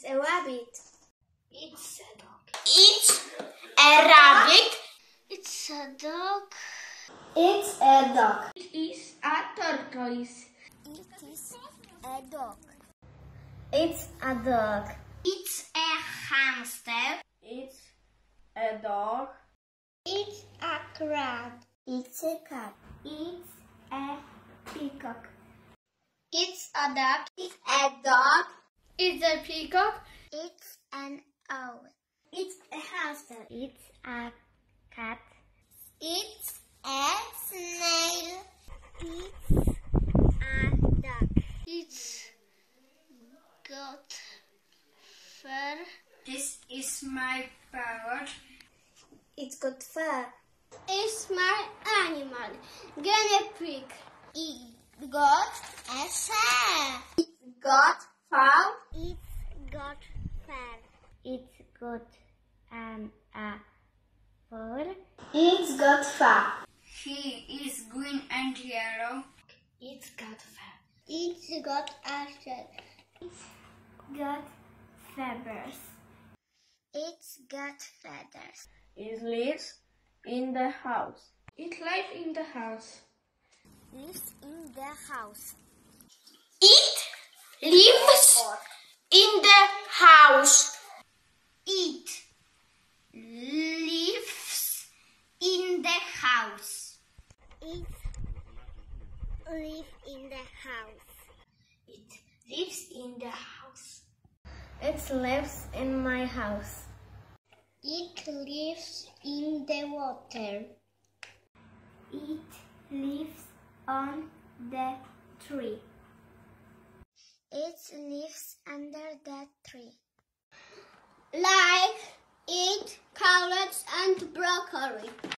It's a rabbit. It's a dog. It's a rabbit. It's a dog. It's a dog. It is a tortoise. It is a dog. It's a dog. It's a hamster. It's a dog. It's a crab. It's a cat. It's a peacock. It's a duck. It's a dog. It's a peacock. It's an owl. It's a hamster. It's a cat. It's a snail. It's a duck. It's got fur. This is my parrot. It's got fur. It's my animal. Guinea pig. It got a fur. It's got fur. It's got fur. It's got a fur. It's got fur. He is green and yellow. It's got fur. It's got a shell. It's got feathers. It's got feathers. It lives in the house. It lives in the house. Lives in the house. It lives in the house. It lives in the house. It lives in the house. It lives in the house. It lives in my house. It lives in the water. It lives on the tree. It lives under the tree. Like it, carrots and broccoli.